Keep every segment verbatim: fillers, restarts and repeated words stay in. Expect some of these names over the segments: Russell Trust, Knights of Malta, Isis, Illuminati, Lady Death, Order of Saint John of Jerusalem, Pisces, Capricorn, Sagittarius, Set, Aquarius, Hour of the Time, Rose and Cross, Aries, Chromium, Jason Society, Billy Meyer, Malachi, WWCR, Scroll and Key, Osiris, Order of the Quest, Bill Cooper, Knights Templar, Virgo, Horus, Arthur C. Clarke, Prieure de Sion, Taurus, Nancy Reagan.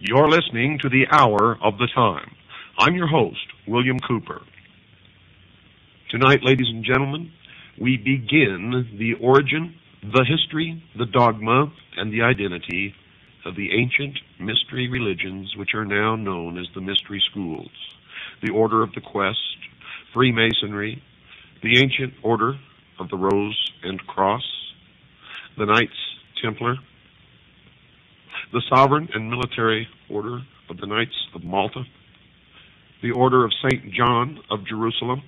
You're listening to the Hour of the Time. I'm your host, William Cooper. Tonight, ladies and gentlemen, we begin the origin, the history, the dogma, and the identity of the ancient mystery religions which are now known as the Mystery Schools, the Order of the Quest, Freemasonry, the ancient Order of the Rose and Cross, the Knights Templar, the Sovereign and Military Order of the Knights of Malta, the Order of Saint John of Jerusalem,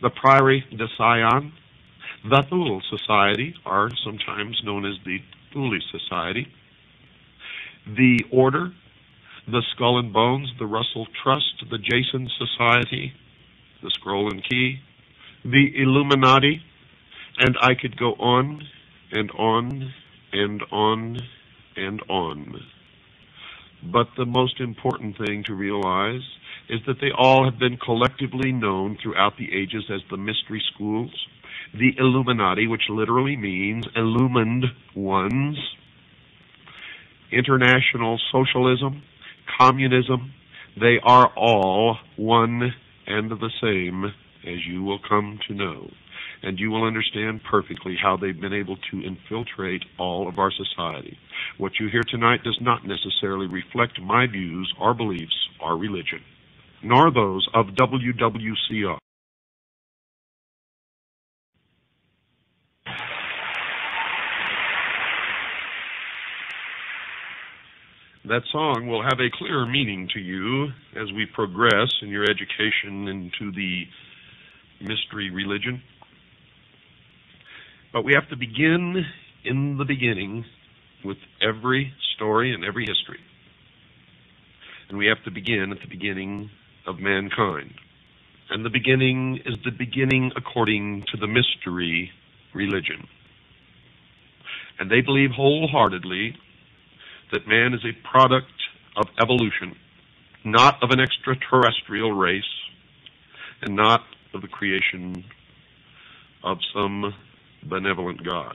the Prieure de Sion, the Thule Society, are sometimes known as the Thule Society, the Order, the Skull and Bones, the Russell Trust, the Jason Society, the Scroll and Key, the Illuminati, and I could go on and on and on and on. But the most important thing to realize is that they all have been collectively known throughout the ages as the Mystery Schools, the Illuminati, which literally means illumined ones, international socialism, communism. They are all one and the same, as you will come to know. And you will understand perfectly how they've been able to infiltrate all of our society. What you hear tonight does not necessarily reflect my views, our beliefs, our religion, nor those of W W C R. That song will have a clearer meaning to you as we progress in your education into the mystery religion. But we have to begin in the beginning with every story and every history. And we have to begin at the beginning of mankind. And the beginning is the beginning according to the mystery religion. And they believe wholeheartedly that man is a product of evolution, not of an extraterrestrial race, and not of the creation of some benevolent God.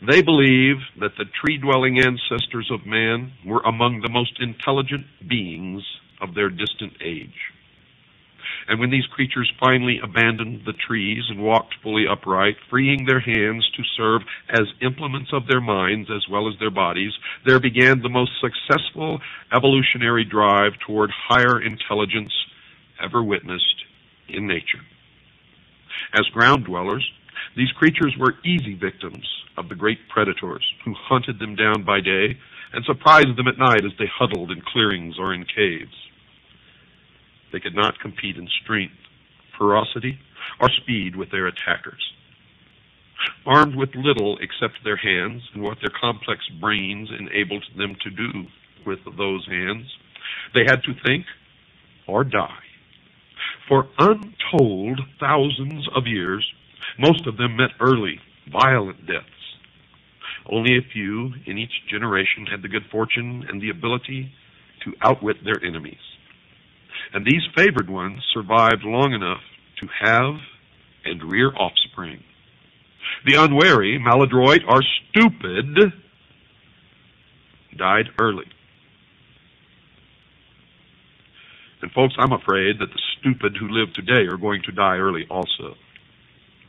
They believe that the tree-dwelling ancestors of man were among the most intelligent beings of their distant age. And when these creatures finally abandoned the trees and walked fully upright, freeing their hands to serve as implements of their minds as well as their bodies, there began the most successful evolutionary drive toward higher intelligence ever witnessed in nature. As ground dwellers, these creatures were easy victims of the great predators who hunted them down by day and surprised them at night as they huddled in clearings or in caves. They could not compete in strength, ferocity, or speed with their attackers. Armed with little except their hands and what their complex brains enabled them to do with those hands, they had to think or die. For untold thousands of years, most of them met early, violent deaths. Only a few in each generation had the good fortune and the ability to outwit their enemies. And these favored ones survived long enough to have and rear offspring. The unwary, maladroit, or stupid died early. And folks, I'm afraid that the stupid who live today are going to die early also.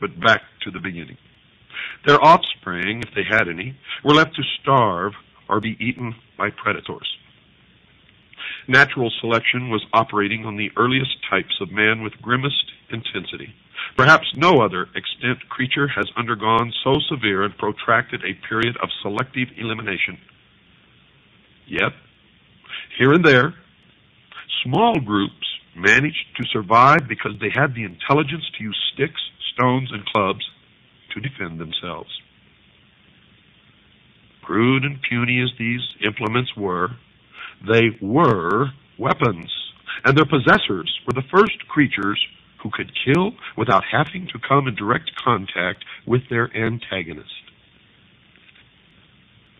But back to the beginning. Their offspring, if they had any, were left to starve or be eaten by predators. Natural selection was operating on the earliest types of man with grimmest intensity. Perhaps no other extant creature has undergone so severe and protracted a period of selective elimination. Yet, here and there, small groups managed to survive because they had the intelligence to use sticks, stones, and clubs to defend themselves. Crude and puny as these implements were, they were weapons, and their possessors were the first creatures who could kill without having to come in direct contact with their antagonist.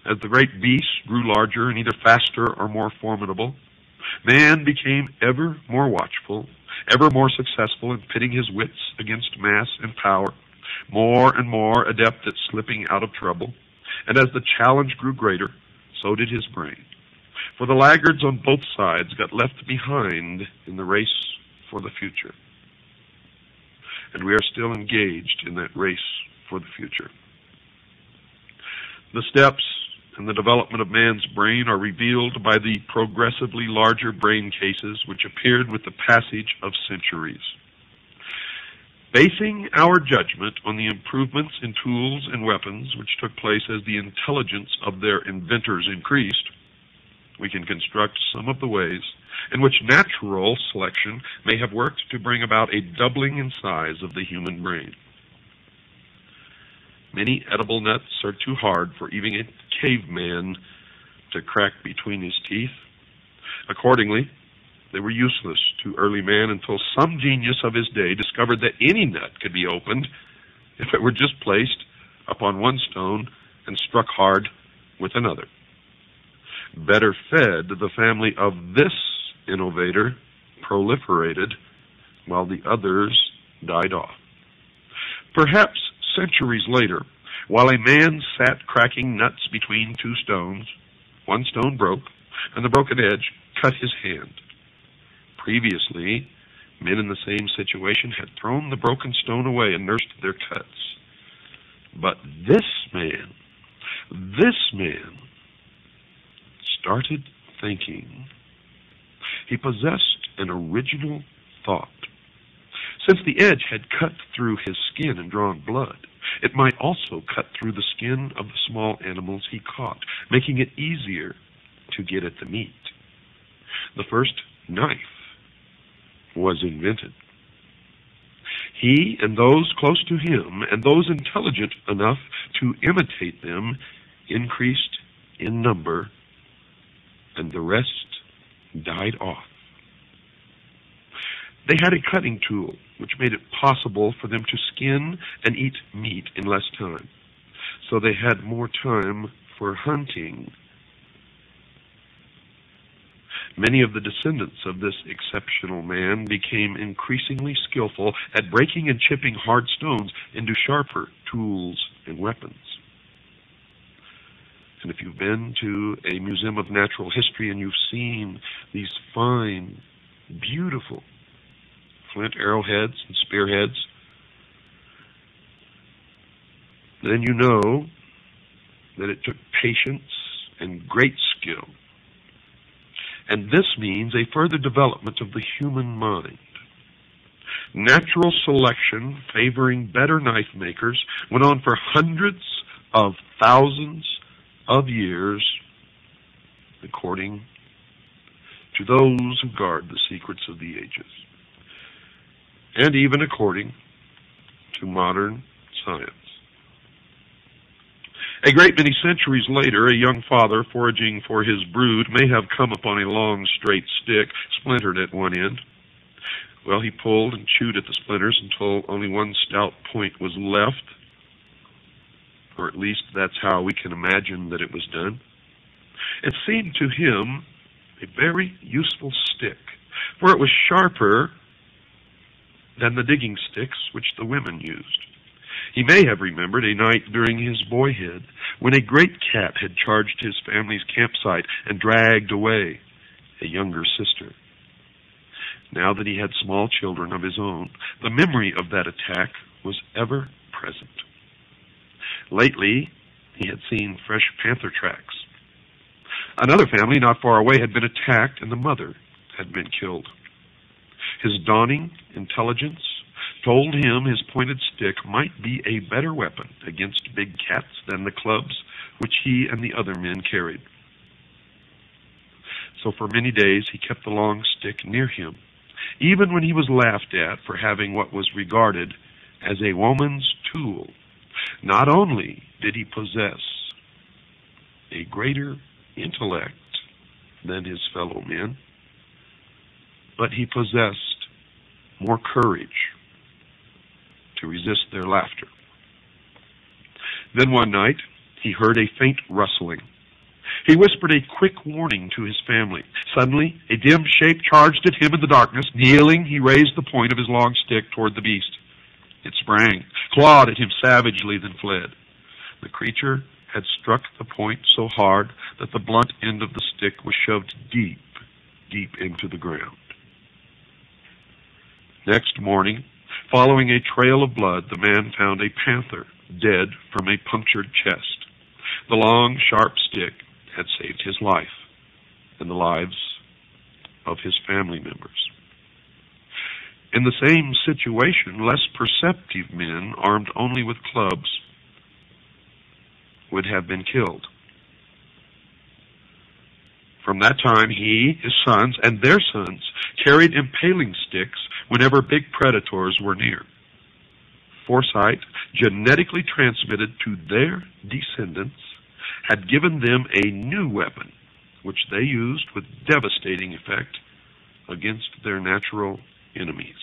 As the great beasts grew larger and either faster or more formidable, man became ever more watchful, ever more successful in pitting his wits against mass and power, more and more adept at slipping out of trouble, and as the challenge grew greater, so did his brain. for the laggards on both sides got left behind in the race for the future. And we are still engaged in that race for the future. The steps and the development of man's brain are revealed by the progressively larger brain cases which appeared with the passage of centuries. Basing our judgment on the improvements in tools and weapons which took place as the intelligence of their inventors increased, we can construct some of the ways in which natural selection may have worked to bring about a doubling in size of the human brain. Many edible nuts are too hard for even a caveman to crack between his teeth. Accordingly, they were useless to early man until some genius of his day discovered that any nut could be opened if it were just placed upon one stone and struck hard with another. Better fed, the family of this innovator proliferated while the others died off. Perhaps centuries later, while a man sat cracking nuts between two stones, one stone broke, and the broken edge cut his hand. Previously, men in the same situation had thrown the broken stone away and nursed their cuts. But this man, this man, started thinking. He possessed an original thought. Since the edge had cut through his skin and drawn blood, it might also cut through the skin of the small animals he caught, making it easier to get at the meat. The first knife was invented. He and those close to him and those intelligent enough to imitate them increased in number, and the rest died off. They had a cutting tool, which made it possible for them to skin and eat meat in less time. So they had more time for hunting. Many of the descendants of this exceptional man became increasingly skillful at breaking and chipping hard stones into sharper tools and weapons. And if you've been to a museum of natural history and you've seen these fine, beautiful flint arrowheads and spearheads, then you know that it took patience and great skill. And this means a further development of the human mind. Natural selection favoring better knife makers went on for hundreds of thousands of years, according to those who guard the secrets of the ages, and even according to modern science. A great many centuries later, a young father foraging for his brood may have come upon a long, straight stick, splintered at one end. Well, he pulled and chewed at the splinters until only one stout point was left, or at least that's how we can imagine that it was done. It seemed to him a very useful stick, for it was sharper than the digging sticks which the women used. He may have remembered a night during his boyhood when a great cat had charged his family's campsite and dragged away a younger sister. Now that he had small children of his own, the memory of that attack was ever present. Lately, he had seen fresh panther tracks. Another family not far away had been attacked, and the mother had been killed. His dawning intelligence told him his pointed stick might be a better weapon against big cats than the clubs which he and the other men carried. So for many days he kept the long stick near him, even when he was laughed at for having what was regarded as a woman's tool. Not only did he possess a greater intellect than his fellow men, but he possessed more courage to resist their laughter. Then one night, he heard a faint rustling. He whispered a quick warning to his family. Suddenly, a dim shape charged at him in the darkness. Kneeling, he raised the point of his long stick toward the beast. It sprang, clawed at him savagely, then fled. The creature had struck the point so hard that the blunt end of the stick was shoved deep, deep into the ground. Next morning, following a trail of blood, the man found a panther dead from a punctured chest. The long, sharp stick had saved his life and the lives of his family members. In the same situation, less perceptive men, armed only with clubs, would have been killed. From that time, he, his sons, and their sons carried impaling sticks whenever big predators were near. Foresight, genetically transmitted to their descendants, had given them a new weapon, which they used with devastating effect against their natural enemies.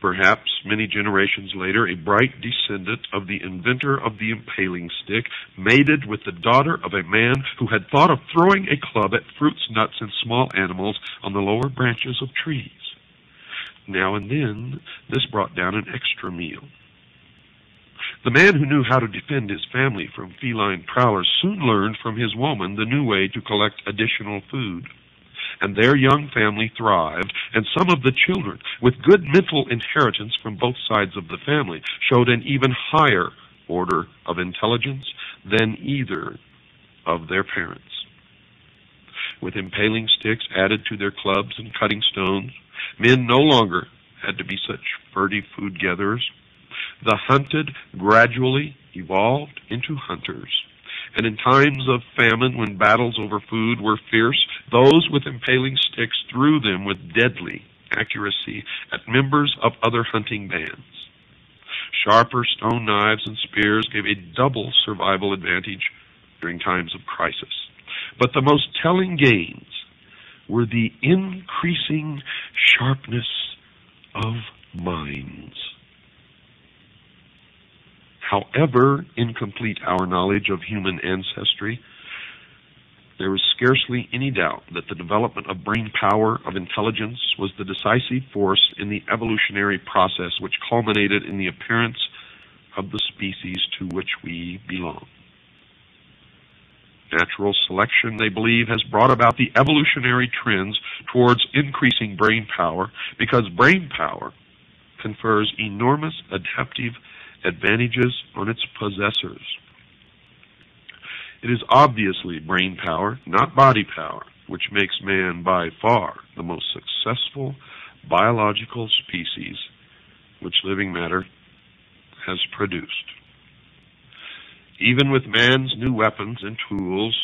Perhaps many generations later, a bright descendant of the inventor of the impaling stick mated with the daughter of a man who had thought of throwing a club at fruits, nuts, and small animals on the lower branches of trees. Now and then, this brought down an extra meal. The man who knew how to defend his family from feline prowlers soon learned from his woman the new way to collect additional food. And their young family thrived, and some of the children, with good mental inheritance from both sides of the family, showed an even higher order of intelligence than either of their parents. With impaling sticks added to their clubs and cutting stones, men no longer had to be such furtive food gatherers. The hunted gradually evolved into hunters. And in times of famine, when battles over food were fierce, those with impaling sticks threw them with deadly accuracy at members of other hunting bands. Sharper stone knives and spears gave a double survival advantage during times of crisis. But the most telling gains were the increasing sharpness of minds. However incomplete our knowledge of human ancestry, there is scarcely any doubt that the development of brain power, of intelligence, was the decisive force in the evolutionary process which culminated in the appearance of the species to which we belong. Natural selection, they believe, has brought about the evolutionary trends towards increasing brain power, because brain power confers enormous adaptive advantages on its possessors. It is obviously brain power, not body power, which makes man by far the most successful biological species which living matter has produced. Even with man's new weapons and tools,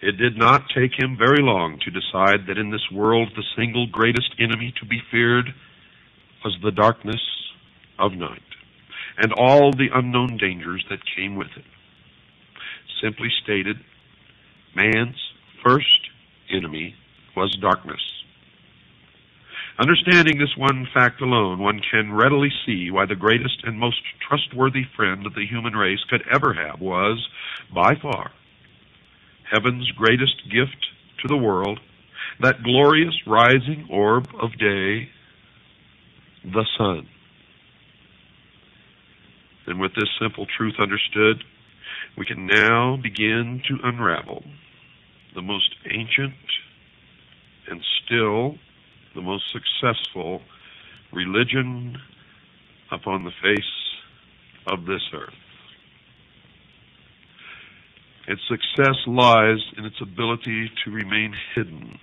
it did not take him very long to decide that in this world the single greatest enemy to be feared was the darkness of night, and all the unknown dangers that came with it. Simply stated, man's first enemy was darkness. Understanding this one fact alone, one can readily see why the greatest and most trustworthy friend that the human race could ever have was, by far, heaven's greatest gift to the world, that glorious rising orb of day, the sun. And with this simple truth understood, we can now begin to unravel the most ancient and still the most successful religion upon the face of this earth. Its success lies in its ability to remain hidden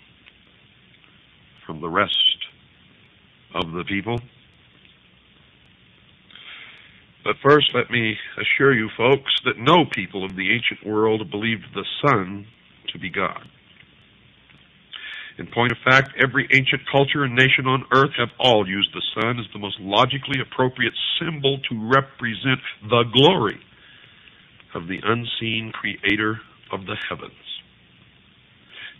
from the rest of the people. But first, let me assure you folks that no people of the ancient world believed the sun to be God. In point of fact, every ancient culture and nation on earth have all used the sun as the most logically appropriate symbol to represent the glory of the unseen creator of the heavens.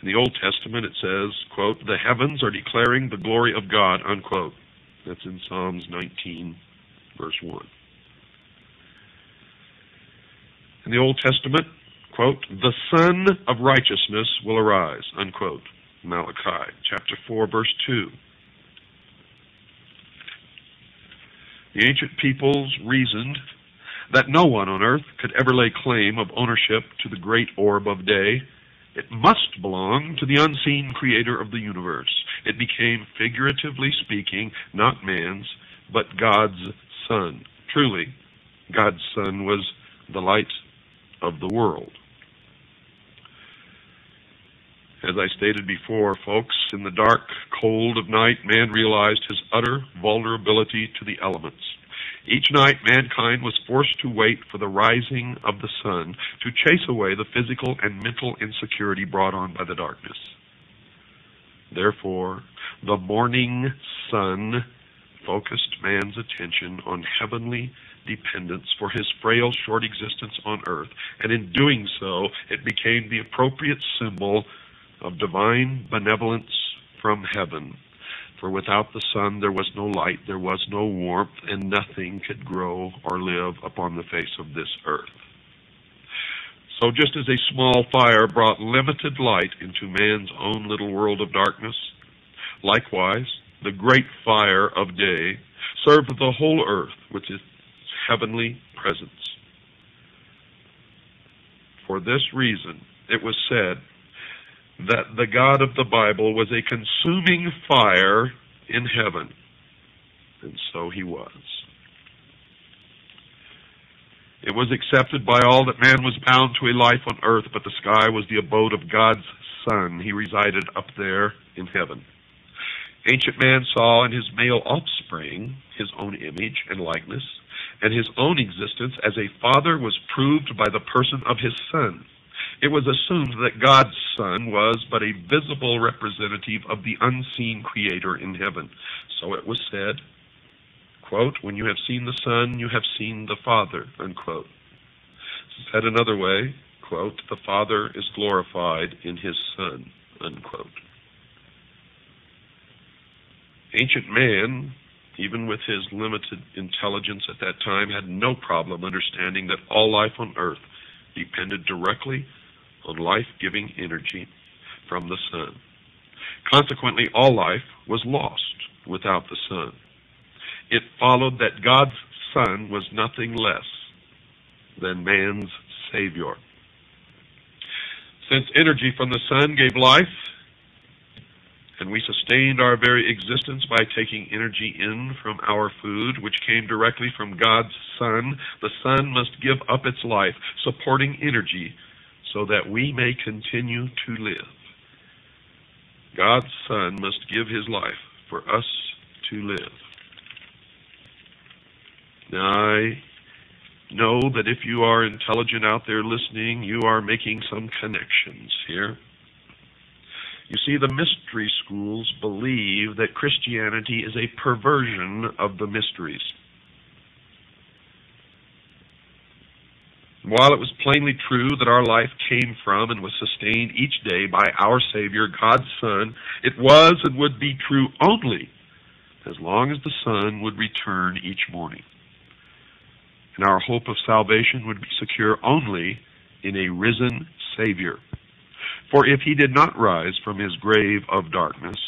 In the Old Testament, it says, quote, "The heavens are declaring the glory of God," unquote. That's in Psalms nineteen, verse one. In the Old Testament, quote, "The sun of righteousness will arise," unquote, Malachi chapter four, verse two. The ancient peoples reasoned that no one on earth could ever lay claim of ownership to the great orb of day. It must belong to the unseen creator of the universe. It became, figuratively speaking, not man's, but God's Son. Truly, God's Son was the light of the world. As I stated before, folks, in the dark, cold of night, man realized his utter vulnerability to the elements. Each night, mankind was forced to wait for the rising of the sun to chase away the physical and mental insecurity brought on by the darkness. Therefore, the morning sun focused man's attention on heavenly dependence for his frail, short existence on earth, and in doing so, it became the appropriate symbol of divine benevolence from heaven. For without the sun there was no light, there was no warmth, and nothing could grow or live upon the face of this earth. So just as a small fire brought limited light into man's own little world of darkness, likewise the great fire of day served the whole earth with its heavenly presence. For this reason, it was said that the God of the Bible was a consuming fire in heaven. And so he was. It was accepted by all that man was bound to a life on earth, but the sky was the abode of God's Son. He resided up there in heaven. Ancient man saw in his male offspring his own image and likeness, and his own existence as a father was proved by the person of his son. It was assumed that God's Son was but a visible representative of the unseen Creator in heaven. So it was said, quote, "When you have seen the Son, you have seen the Father," unquote. Said another way, quote, "The Father is glorified in his Son," unquote. Ancient man, even with his limited intelligence at that time, had no problem understanding that all life on earth depended directly on life-giving energy from the sun. Consequently, all life was lost without the sun. It followed that God's Son was nothing less than man's Savior. Since energy from the sun gave life, and we sustained our very existence by taking energy in from our food, which came directly from God's Son, the sun must give up its life, supporting energy, so that we may continue to live. God's Son must give his life for us to live. Now, I know that if you are intelligent out there listening, you are making some connections here. You see, the mystery schools believe that Christianity is a perversion of the mysteries. While it was plainly true that our life came from and was sustained each day by our Savior, God's Son, it was and would be true only as long as the sun would return each morning. And our hope of salvation would be secure only in a risen Savior. For if he did not rise from his grave of darkness,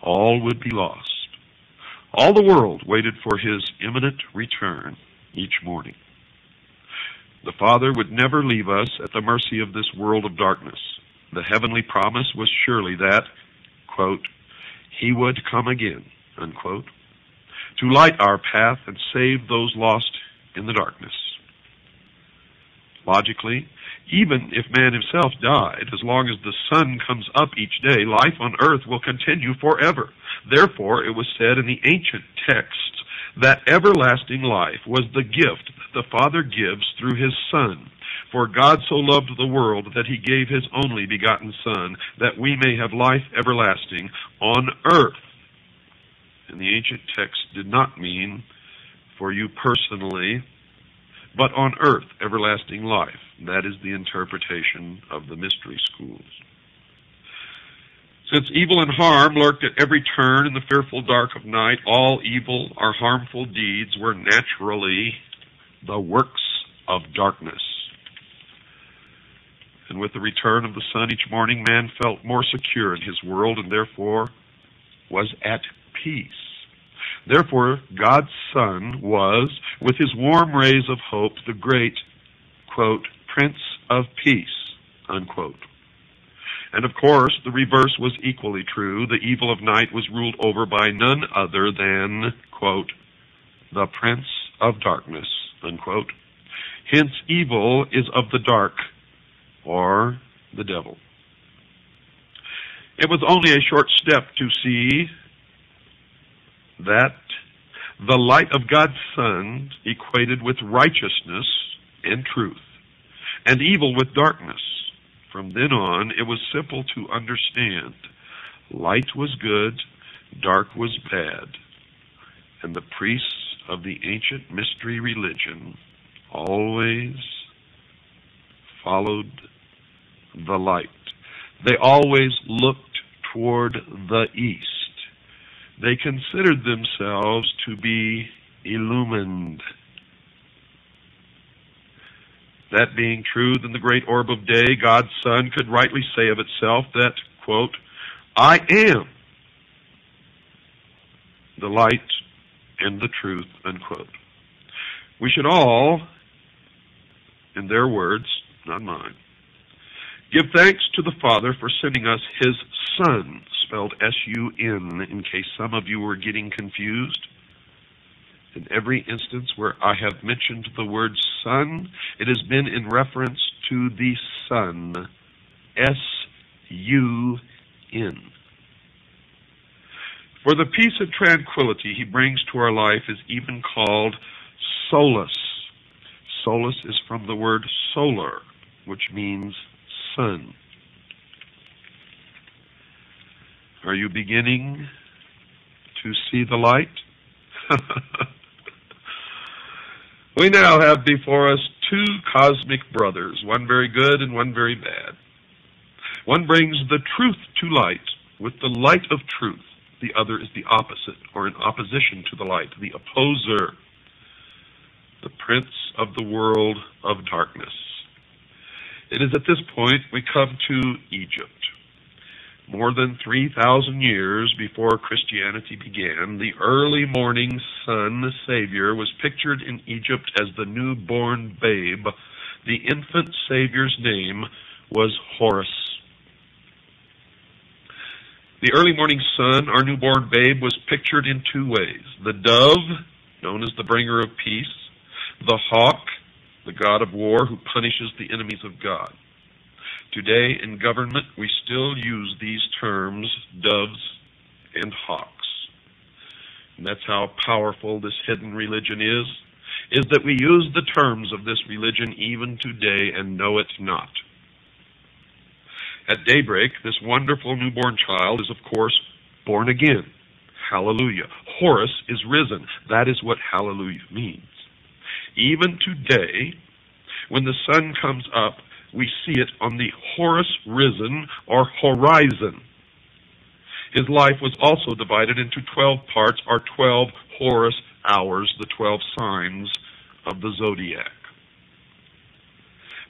all would be lost. All the world waited for his imminent return each morning. The Father would never leave us at the mercy of this world of darkness. The heavenly promise was surely that, quote, "He would come again," unquote, to light our path and save those lost in the darkness. Logically, even if man himself died, as long as the sun comes up each day, life on earth will continue forever. Therefore, it was said in the ancient texts that everlasting life was the gift that the Father gives through his Son. For God so loved the world that he gave his only begotten Son, that we may have life everlasting on earth. And the ancient text did not mean for you personally, but on earth, everlasting life. That is the interpretation of the mystery schools. Since evil and harm lurked at every turn in the fearful dark of night, all evil or harmful deeds were naturally the works of darkness. And with the return of the sun each morning, man felt more secure in his world and therefore was at peace. Therefore, God's Son was, with his warm rays of hope, the great, quote, Prince of Peace, unquote. And of course, the reverse was equally true. The evil of night was ruled over by none other than, quote, the Prince of Darkness, unquote. Hence, evil is of the dark, or the devil. It was only a short step to see that the light of God's Son equated with righteousness and truth, and evil with darkness. From then on, it was simple to understand. Light was good, dark was bad. And the priests of the ancient mystery religion always followed the light. They always looked toward the east. They considered themselves to be illumined. That being true, then the great orb of day, God's Son, could rightly say of itself that, quote, I am the light and the truth, unquote. We should all, in their words, not mine, give thanks to the Father for sending us his Son, spelled S U N, in case some of you were getting confused. In every instance where I have mentioned the word Son, it has been in reference to the Son, S U N. For the peace and tranquility he brings to our life is even called solace. Solace is from the word solar, which means sun. Are you beginning to see the light? We now have before us two cosmic brothers, one very good and one very bad. One brings the truth to light with the light of truth. The other is the opposite, or in opposition to the light, the opposer, the prince of the world of darkness. It is at this point we come to Egypt. More than three thousand years before Christianity began, the early morning sun Savior was pictured in Egypt as the newborn babe. The infant Savior's name was Horus. The early morning sun, our newborn babe, was pictured in two ways. The dove, known as the bringer of peace, the hawk, the god of war who punishes the enemies of God. Today, in government, we still use these terms, doves and hawks. And that's how powerful this hidden religion is, is that we use the terms of this religion even today and know it not. At daybreak, this wonderful newborn child is, of course, born again. Hallelujah. Horus is risen. That is what hallelujah means. Even today, when the sun comes up, we see it on the Horus risen, or horizon. His life was also divided into twelve parts, or twelve Horus hours, the twelve signs of the zodiac.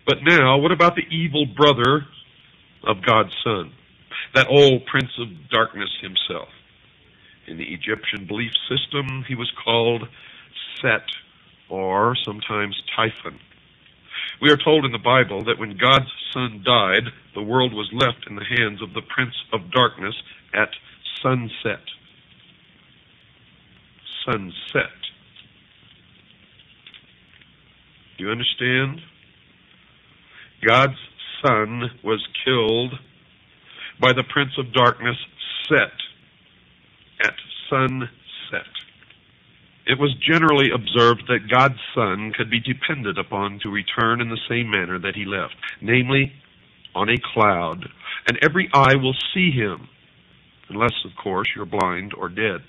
But now, what about the evil brother of God's Son, that old prince of darkness himself? In the Egyptian belief system, he was called Set, or sometimes Typhon. We are told in the Bible that when God's Son died, the world was left in the hands of the Prince of Darkness at sunset. Sunset. Do you understand? God's Son was killed by the Prince of Darkness, Set, at sunset. It was generally observed that God's Son could be depended upon to return in the same manner that he left, namely, on a cloud, and every eye will see him, unless, of course, you're blind or dead.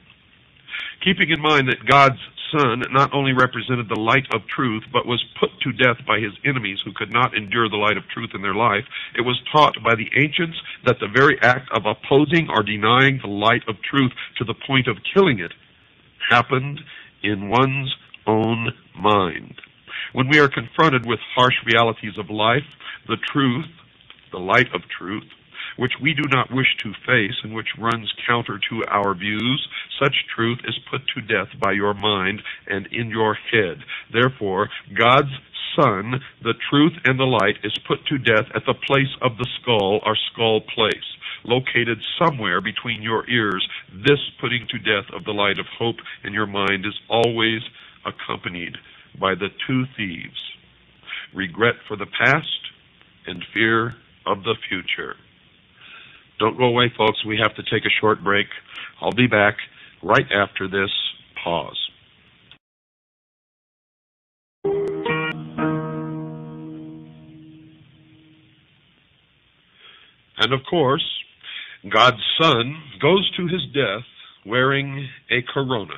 Keeping in mind that God's Son not only represented the light of truth, but was put to death by his enemies who could not endure the light of truth in their life, it was taught by the ancients that the very act of opposing or denying the light of truth to the point of killing it happened in one's own mind. When we are confronted with harsh realities of life, the truth, the light of truth, which we do not wish to face and which runs counter to our views, such truth is put to death by your mind and in your head. Therefore, God's Son, the truth and the light, is put to death at the place of the skull, or skull place, located somewhere between your ears. This putting to death of the light of hope in your mind is always accompanied by the two thieves: regret for the past and fear of the future. Don't go away, folks. We have to take a short break. I'll be back right after this pause. And of course, God's Son goes to his death wearing a corona,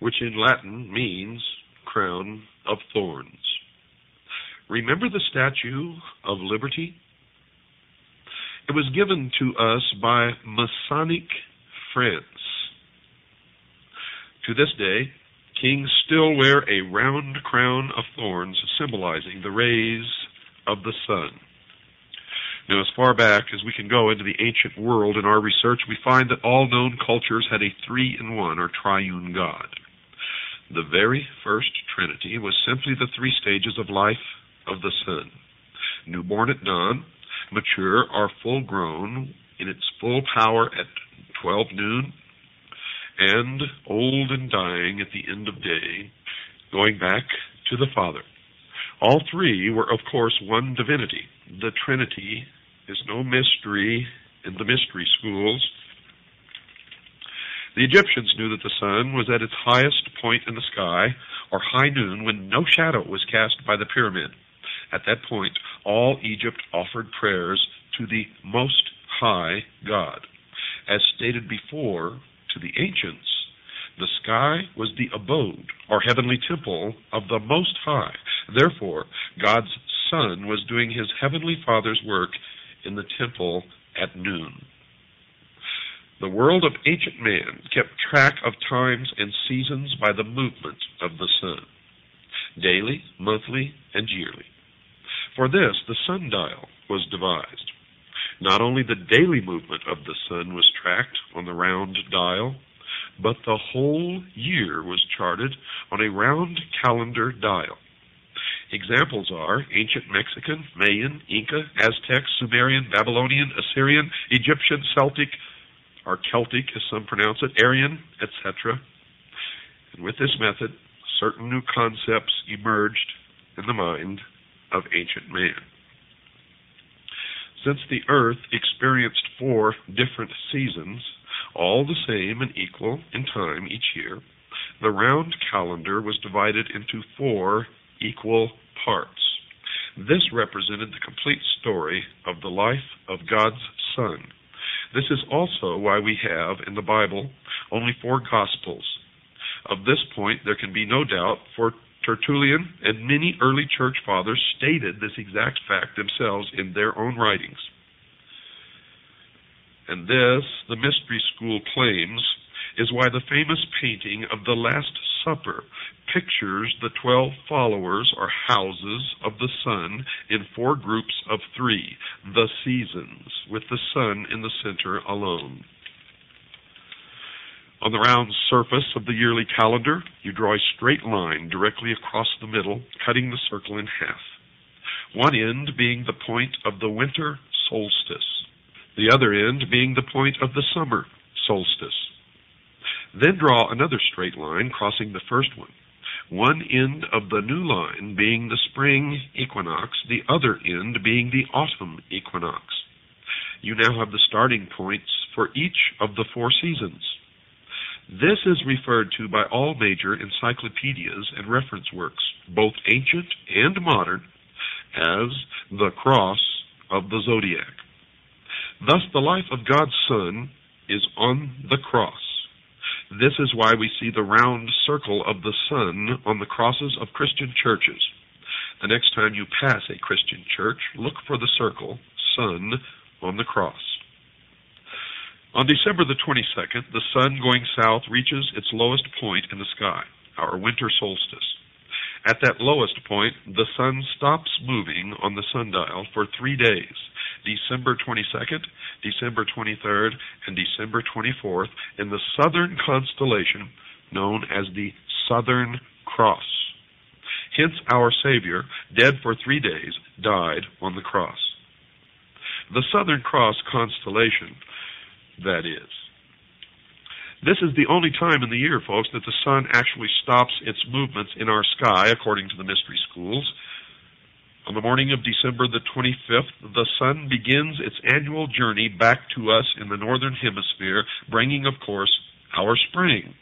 which in Latin means crown of thorns. Remember the Statue of Liberty? It was given to us by Masonic France. To this day, kings still wear a round crown of thorns symbolizing the rays of the sun. Now, as far back as we can go into the ancient world in our research, we find that all known cultures had a three-in-one or triune God. The very first Trinity was simply the three stages of life of the sun: newborn at dawn, mature or full-grown in its full power at twelve noon, and old and dying at the end of day, going back to the Father. All three were, of course, one divinity. The Trinity is no mystery in the Mystery Schools. The Egyptians knew that the sun was at its highest point in the sky, or high noon, when no shadow was cast by the pyramid. At that point, all Egypt offered prayers to the Most High God. As stated before, to the ancients, the sky was the abode, or heavenly temple, of the Most High. Therefore, God's Son was doing his heavenly Father's work in the temple at noon. The world of ancient man kept track of times and seasons by the movement of the sun, daily, monthly, and yearly. For this, the sundial was devised. Not only the daily movement of the sun was tracked on the round dial, but the whole year was charted on a round calendar dial. Examples are ancient Mexican, Mayan, Inca, Aztec, Sumerian, Babylonian, Assyrian, Egyptian, Celtic, or Celtic as some pronounce it, Aryan, et cetera. And with this method, certain new concepts emerged in the mind of ancient man. Since the earth experienced four different seasons, all the same and equal in time each year, the round calendar was divided into four equal parts. This represented the complete story of the life of God's Son. This is also why we have, in the Bible, only four Gospels. Of this point, there can be no doubt, for Tertullian and many early church fathers stated this exact fact themselves in their own writings. And this, the Mystery School claims, is why the famous painting of the Last Supper pictures the twelve followers or houses of the sun in four groups of three, the seasons, with the sun in the center alone. On the round surface of the yearly calendar, you draw a straight line directly across the middle, cutting the circle in half, one end being the point of the winter solstice, the other end being the point of the summer solstice. Then draw another straight line crossing the first one, one end of the new line being the spring equinox, the other end being the autumn equinox. You now have the starting points for each of the four seasons. This is referred to by all major encyclopedias and reference works, both ancient and modern, as the cross of the zodiac. Thus, the life of God's Son is on the cross. This is why we see the round circle of the sun on the crosses of Christian churches. The next time you pass a Christian church, look for the circle, sun, on the cross. On December the twenty-second, the sun going south reaches its lowest point in the sky, our winter solstice. At that lowest point, the sun stops moving on the sundial for three days, December twenty-second, December twenty-third, and December twenty-fourth in the southern constellation known as the Southern Cross. Hence our Savior, dead for three days, died on the cross. The Southern Cross constellation, that is. This is the only time in the year, folks, that the sun actually stops its movements in our sky, according to the Mystery Schools. On the morning of December the twenty-fifth, the sun begins its annual journey back to us in the northern hemisphere, bringing, of course, our spring.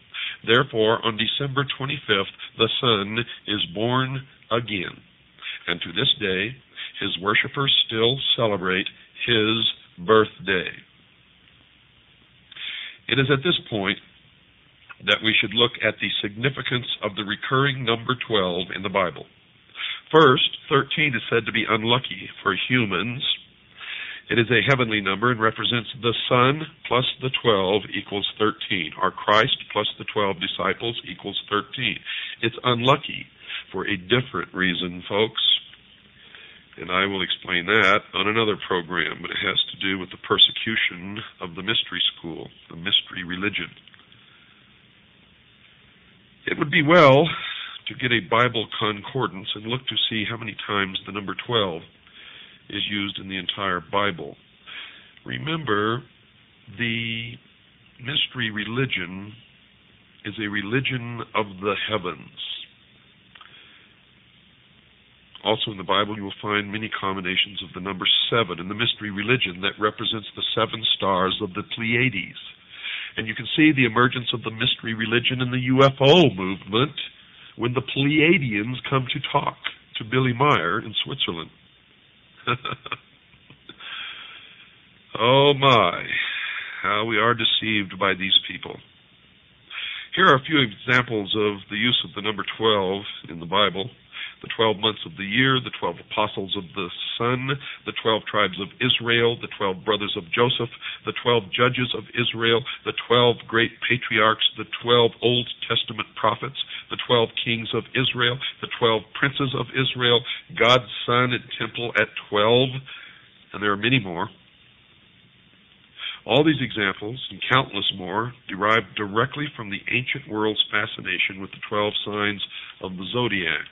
Therefore, on December twenty-fifth, the sun is born again. And to this day, his worshippers still celebrate his birthday. It is at this point that we should look at the significance of the recurring number twelve in the Bible. First, thirteen is said to be unlucky for humans. It is a heavenly number and represents the Son plus the twelve equals thirteen, or Christ plus the twelve disciples equals thirteen. It's unlucky for a different reason, folks. And I will explain that on another program, but it has to do with the persecution of the mystery school, the mystery religion. It would be well to get a Bible concordance and look to see how many times the number twelve is used in the entire Bible. Remember, the mystery religion is a religion of the heavens. Also in the Bible you will find many combinations of the number seven in the mystery religion that represents the seven stars of the Pleiades. And you can see the emergence of the mystery religion in the U F O movement when the Pleiadians come to talk to Billy Meyer in Switzerland. Oh my, how we are deceived by these people. Here are a few examples of the use of the number twelve in the Bible. The twelve months of the year, the twelve apostles of the sun, the twelve tribes of Israel, the twelve brothers of Joseph, the twelve judges of Israel, the twelve great patriarchs, the twelve Old Testament prophets, the twelve kings of Israel, the twelve princes of Israel, God's Son and temple at twelve, and there are many more. All these examples, and countless more, derived directly from the ancient world's fascination with the twelve signs of the zodiac.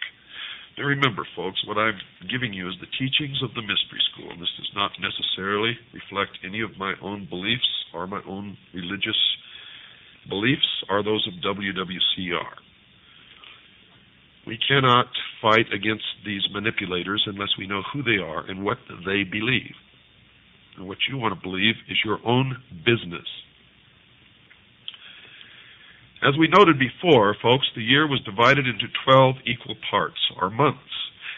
Now remember, folks, what I'm giving you is the teachings of the mystery school. And this does not necessarily reflect any of my own beliefs or my own religious beliefs or those of W W C R. We cannot fight against these manipulators unless we know who they are and what they believe. And what you want to believe is your own business. As we noted before, folks, the year was divided into twelve equal parts, or months,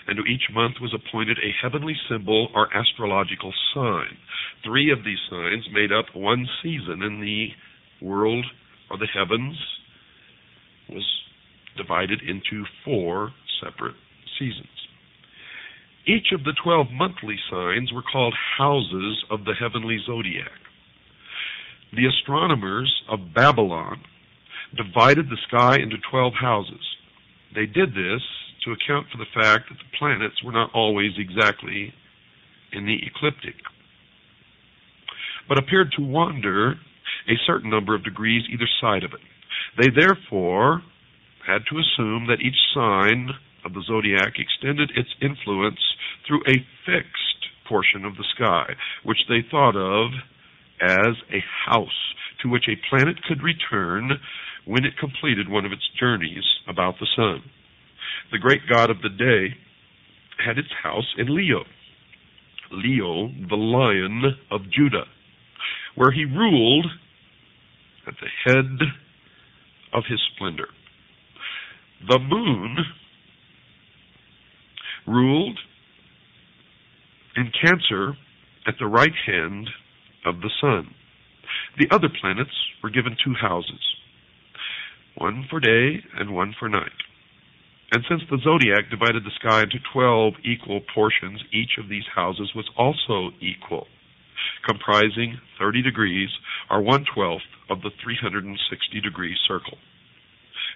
and to each month was appointed a heavenly symbol or astrological sign. Three of these signs made up one season, and the world, or the heavens, was divided into four separate seasons. Each of the twelve monthly signs were called houses of the heavenly zodiac. The astronomers of Babylon divided the sky into twelve houses. They did this to account for the fact that the planets were not always exactly in the ecliptic, but appeared to wander a certain number of degrees either side of it. They therefore had to assume that each sign of the zodiac extended its influence through a fixed portion of the sky, which they thought of as a house to which a planet could return when it completed one of its journeys about the sun. The great god of the day had its house in Leo, Leo, the lion of Judah, where he ruled at the head of his splendor. The moon ruled in Cancer at the right hand of the sun. The other planets were given two houses, one for day and one for night. And since the zodiac divided the sky into twelve equal portions, each of these houses was also equal, comprising thirty degrees, or one twelfth of the three hundred sixty degree circle.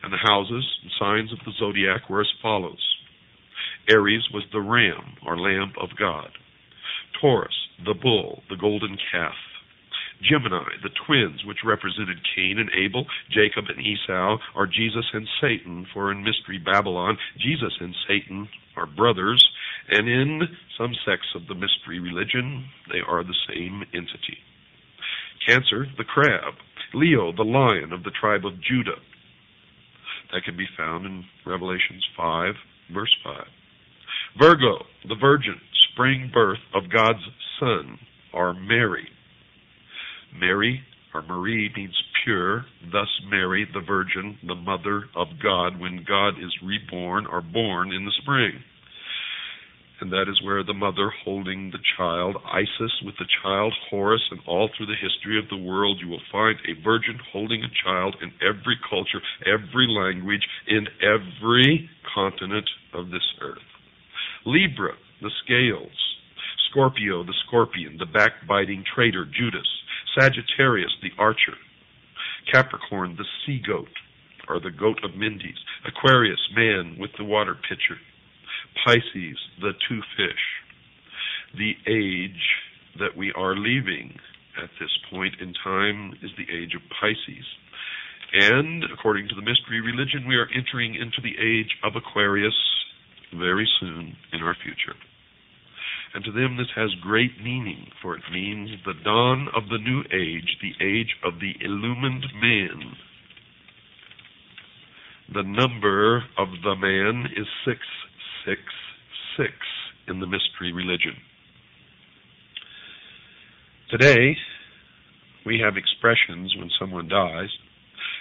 And the houses and signs of the zodiac were as follows. Aries was the ram, or lamb of God. Taurus, the bull, the golden calf. Gemini, the twins, which represented Cain and Abel, Jacob and Esau, are Jesus and Satan, for in Mystery Babylon, Jesus and Satan are brothers, and in some sects of the mystery religion, they are the same entity. Cancer, the crab. Leo, the lion of the tribe of Judah. That can be found in Revelations five, verse five. Virgo, the virgin, spring birth of God's Son, or Mary. Mary, or Marie, means pure, thus Mary, the Virgin, the Mother of God, when God is reborn or born in the spring. And that is where the mother holding the child, Isis, with the child Horus, and all through the history of the world, you will find a virgin holding a child in every culture, every language, in every continent of this earth. Libra, the scales. Scorpio, the scorpion, the backbiting traitor, Judas. Sagittarius, the archer. Capricorn, the sea goat, or the goat of Mendes. Aquarius, man with the water pitcher. Pisces, the two fish. The age that we are leaving at this point in time is the age of Pisces. And according to the mystery religion, we are entering into the age of Aquarius very soon in our future. And to them this has great meaning, for it means the dawn of the new age, the age of the illumined man. The number of the man is six six six in the mystery religion. Today, we have expressions when someone dies.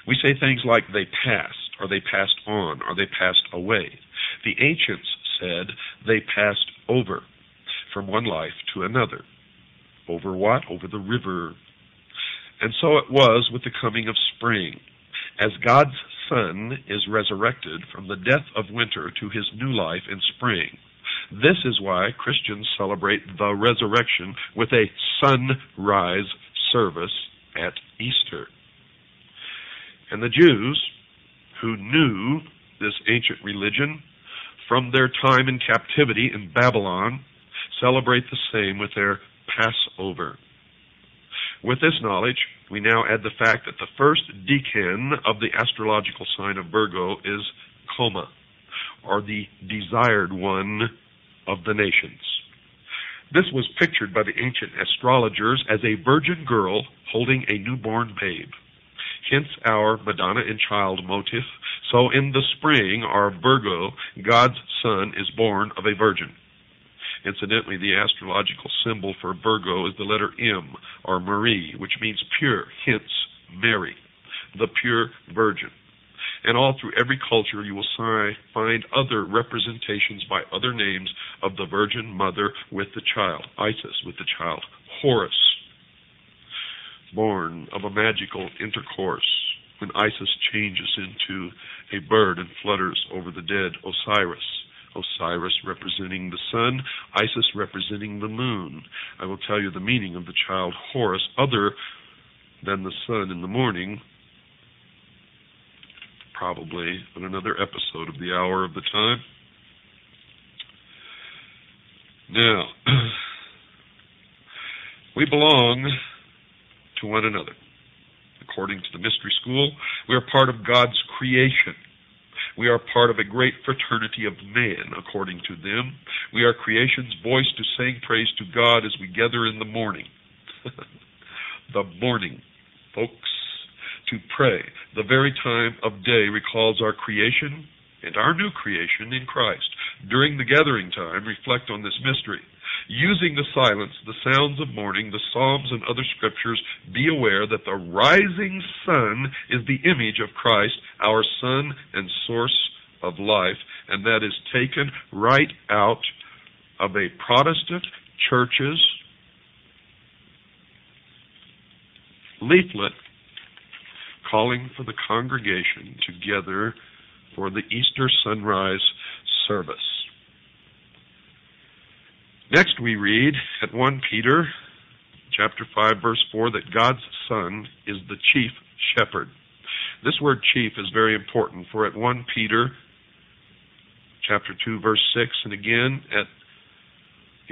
We say things like they passed, or they passed on, or they passed away. The ancients said they passed over. From one life to another. Over what? Over the river. And so it was with the coming of spring. As God's Son is resurrected from the death of winter to his new life in spring. This is why Christians celebrate the resurrection with a sunrise service at Easter. And the Jews, who knew this ancient religion from their time in captivity in Babylon, celebrate the same with their Passover. With this knowledge, we now add the fact that the first decan of the astrological sign of Virgo is Coma, or the desired one of the nations. This was pictured by the ancient astrologers as a virgin girl holding a newborn babe. Hence our Madonna and Child motif. So in the spring, our Virgo, God's Son, is born of a virgin. Incidentally, the astrological symbol for Virgo is the letter M, or Marie, which means pure, hence Mary, the pure virgin. And all through every culture you will find other representations by other names of the Virgin Mother with the child, Isis with the child, Horus, born of a magical intercourse when Isis changes into a bird and flutters over the dead Osiris. Osiris representing the sun, Isis representing the moon. I will tell you the meaning of the child Horus, other than the sun in the morning, probably on another episode of the Hour of the Time. Now, we belong to one another. According to the Mystery School, we are part of God's creation. We are part of a great fraternity of man, according to them. We are creation's voice to sing praise to God as we gather in the morning. The morning, folks, to pray. The very time of day recalls our creation and our new creation in Christ. During the gathering time, reflect on this mystery. Using the silence, the sounds of morning, the psalms and other scriptures, be aware that the rising sun is the image of Christ, our sun and source of life, and that is taken right out of a Protestant church's leaflet calling for the congregation together for the Easter sunrise service. Next we read at First Peter chapter five, verse four, that God's Son is the chief shepherd. This word chief is very important, for at First Peter chapter two, verse six, and again at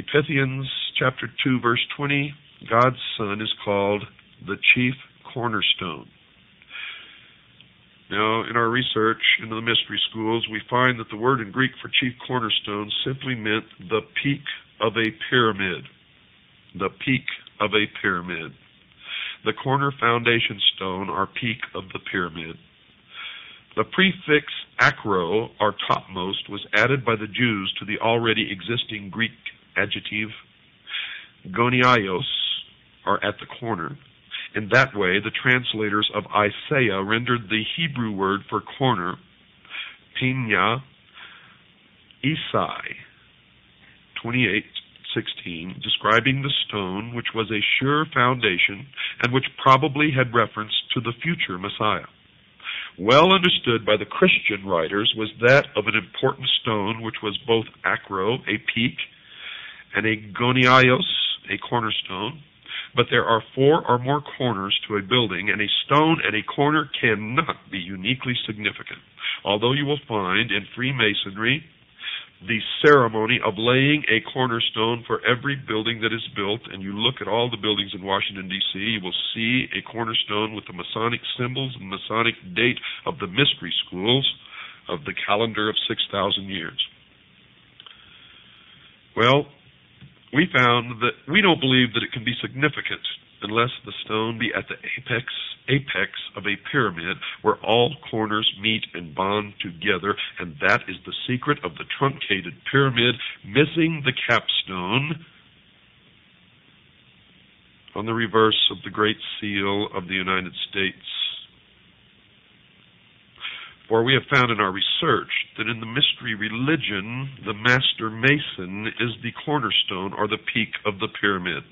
Ephesians chapter two, verse twenty, God's Son is called the chief cornerstone. Now, in our research into the mystery schools, we find that the word in Greek for chief cornerstone simply meant the peak of a pyramid. The peak of a pyramid. The corner foundation stone, or peak of the pyramid. The prefix acro, or topmost, was added by the Jews to the already existing Greek adjective goniaios, or at the corner. In that way, the translators of Isaiah rendered the Hebrew word for corner, pinya, Isai, twenty-eight sixteen, describing the stone which was a sure foundation and which probably had reference to the future Messiah. Well understood by the Christian writers was that of an important stone which was both acro, a peak, and a goniaios, a cornerstone. But there are four or more corners to a building, and a stone and a corner cannot be uniquely significant, although you will find in Freemasonry the ceremony of laying a cornerstone for every building that is built. And you look at all the buildings in Washington, D C, you will see a cornerstone with the Masonic symbols and Masonic date of the mystery schools of the calendar of six thousand years. Well, we found that we don't believe that it can be significant unless the stone be at the apex apex of a pyramid where all corners meet and bond together, and that is the secret of the truncated pyramid, missing the capstone on the reverse of the Great Seal of the United States. For we have found in our research that in the mystery religion, the master mason is the cornerstone or the peak of the pyramid,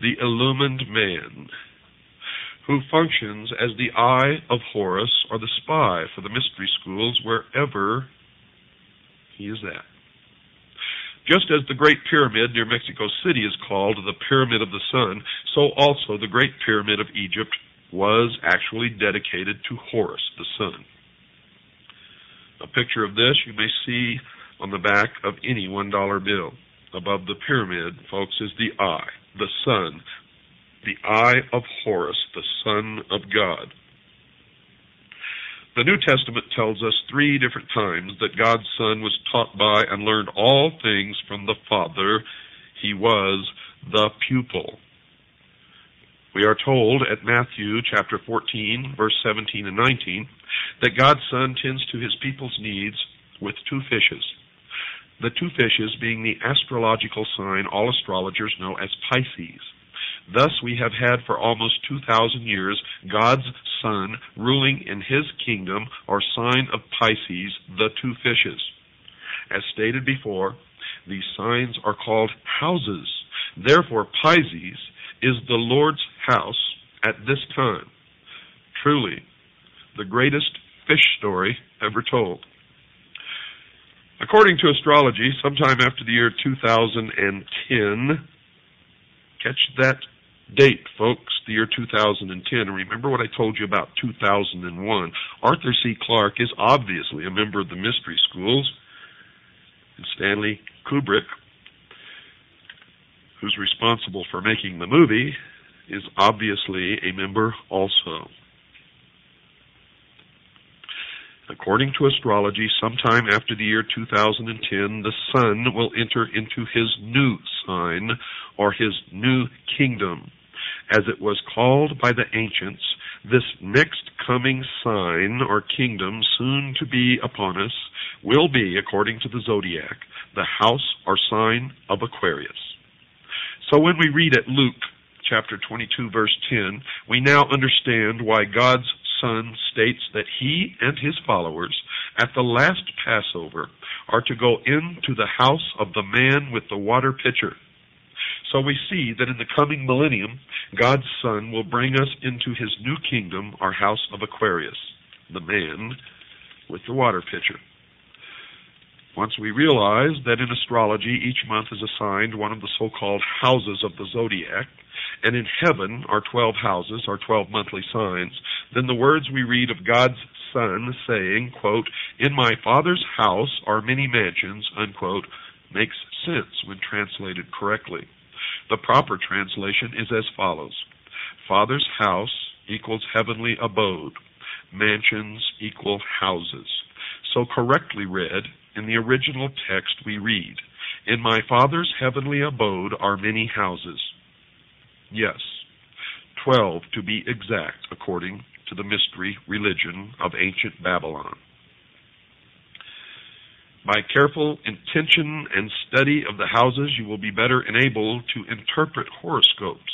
the illumined man, who functions as the eye of Horus or the spy for the mystery schools wherever he is at. Just as the Great Pyramid near Mexico City is called the Pyramid of the Sun, so also the Great Pyramid of Egypt was actually dedicated to Horus, the sun. A picture of this you may see on the back of any one dollar bill. Above the pyramid, folks, is the eye, the sun, the eye of Horus, the Son of God. The New Testament tells us three different times that God's Son was taught by and learned all things from the Father. He was the pupil. We are told at Matthew chapter fourteen, verse seventeen and nineteen, that God's Son tends to his people's needs with two fishes. The two fishes being the astrological sign all astrologers know as Pisces. Thus we have had for almost two thousand years God's Son ruling in his kingdom, or sign of Pisces, the two fishes. As stated before, these signs are called houses. Therefore, Pisces is the Lord's house at this time. Truly, the greatest fish story ever told. According to astrology, sometime after the year two thousand ten, catch that date, folks, the year two thousand ten. And remember what I told you about two thousand one. Arthur C. Clarke is obviously a member of the mystery schools, and Stanley Kubrick, who's responsible for making the movie, is obviously a member also. According to astrology, sometime after the year two thousand ten, the sun will enter into his new sign, or his new kingdom. As it was called by the ancients, this next coming sign, or kingdom, soon to be upon us, will be, according to the zodiac, the house or sign of Aquarius. So when we read at Luke chapter twenty-two, verse ten, we now understand why God's Son states that he and his followers at the last Passover are to go into the house of the man with the water pitcher. So we see that in the coming millennium, God's Son will bring us into his new kingdom, our house of Aquarius, the man with the water pitcher. Once we realize that in astrology each month is assigned one of the so-called houses of the zodiac, and in heaven are twelve houses, or twelve monthly signs, then the words we read of God's Son saying, quote, "In my Father's house are many mansions," unquote, makes sense when translated correctly. The proper translation is as follows. Father's house equals heavenly abode. Mansions equal houses. So correctly read, in the original text we read, in my Father's heavenly abode are many houses. Yes, twelve to be exact, according to the mystery religion of ancient Babylon. By careful intention and study of the houses, you will be better enabled to interpret horoscopes.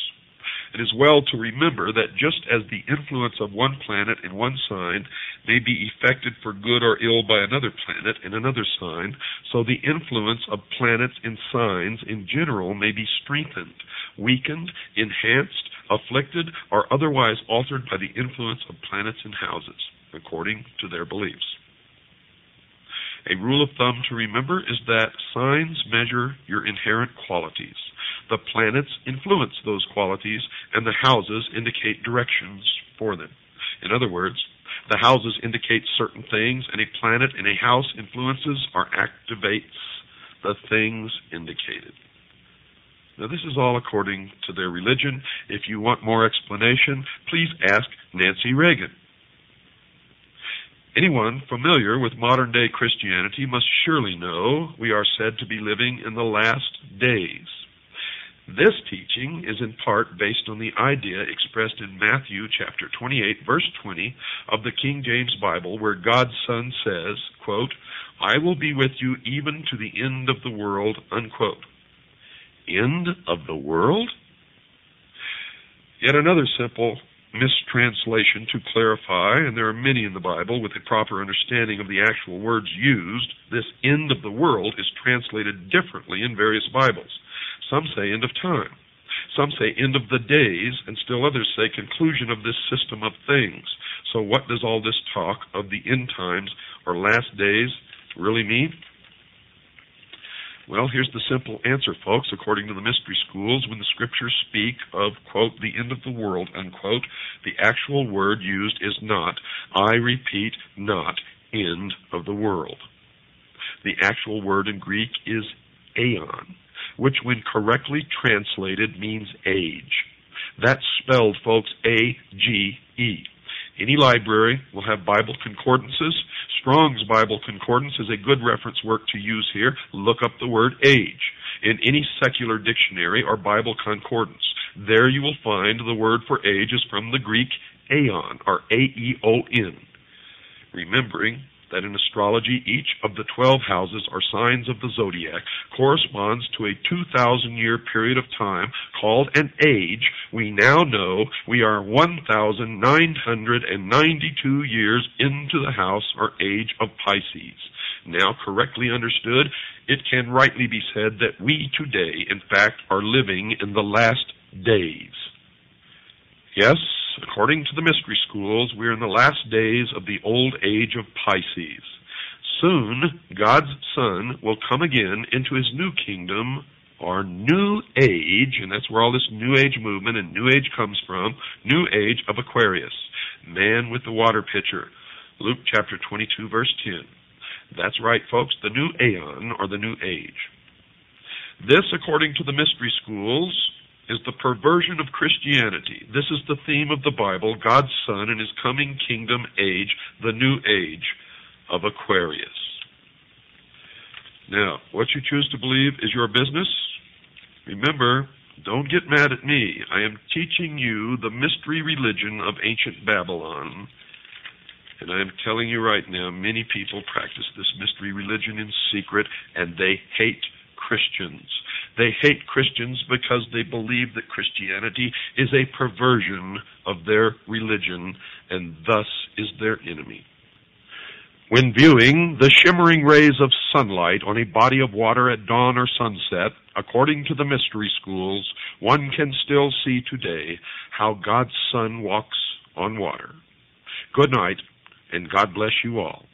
It is well to remember that just as the influence of one planet in one sign may be effected for good or ill by another planet in another sign, so the influence of planets in signs in general may be strengthened, weakened, enhanced, afflicted, or otherwise altered by the influence of planets in houses, according to their beliefs. A rule of thumb to remember is that signs measure your inherent qualities. The planets influence those qualities, and the houses indicate directions for them. In other words, the houses indicate certain things, and a planet in a house influences or activates the things indicated. Now, this is all according to their religion. If you want more explanation, please ask Nancy Reagan. Anyone familiar with modern-day Christianity must surely know we are said to be living in the last days. This teaching is in part based on the idea expressed in Matthew chapter twenty-eight, verse twenty of the King James Bible, where God's Son says, quote, I will be with you even to the end of the world, unquote. End of the world? Yet another simple mistranslation to clarify, and there are many in the Bible with a proper understanding of the actual words used. This end of the world is translated differently in various Bibles. Some say end of time, some say end of the days, and still others say conclusion of this system of things. So what does all this talk of the end times or last days really mean? Well, here's the simple answer, folks. According to the mystery schools, when the scriptures speak of, quote, the end of the world, unquote, the actual word used is not, I repeat, not end of the world. The actual word in Greek is aeon, which when correctly translated means age. That's spelled, folks, A G E. Any library will have Bible concordances. Strong's Bible Concordance is a good reference work to use here. Look up the word age in any secular dictionary or Bible concordance. There you will find the word for age is from the Greek aeon, or A E O N. Remembering that in astrology each of the twelve houses or signs of the zodiac corresponds to a two thousand year period of time called an age, we now know we are one thousand nine hundred ninety-two years into the house or age of Pisces. Now correctly understood, it can rightly be said that we today, in fact, are living in the last days. Yes, according to the mystery schools, we are in the last days of the old age of Pisces. Soon, God's Son will come again into his new kingdom, our new age, and that's where all this new age movement and new age comes from, new age of Aquarius, man with the water pitcher, Luke chapter twenty-two, verse ten. That's right, folks, the new aeon, or the new age. This, according to the mystery schools, is the perversion of Christianity. This is the theme of the Bible, God's Son and his coming kingdom age, the new age of Aquarius. Now, what you choose to believe is your business. Remember, don't get mad at me. I am teaching you the mystery religion of ancient Babylon, and I am telling you right now, many people practice this mystery religion in secret, and they hate Christians. They hate Christians because they believe that Christianity is a perversion of their religion and thus is their enemy. When viewing the shimmering rays of sunlight on a body of water at dawn or sunset, according to the mystery schools, one can still see today how God's Son walks on water. Good night, and God bless you all.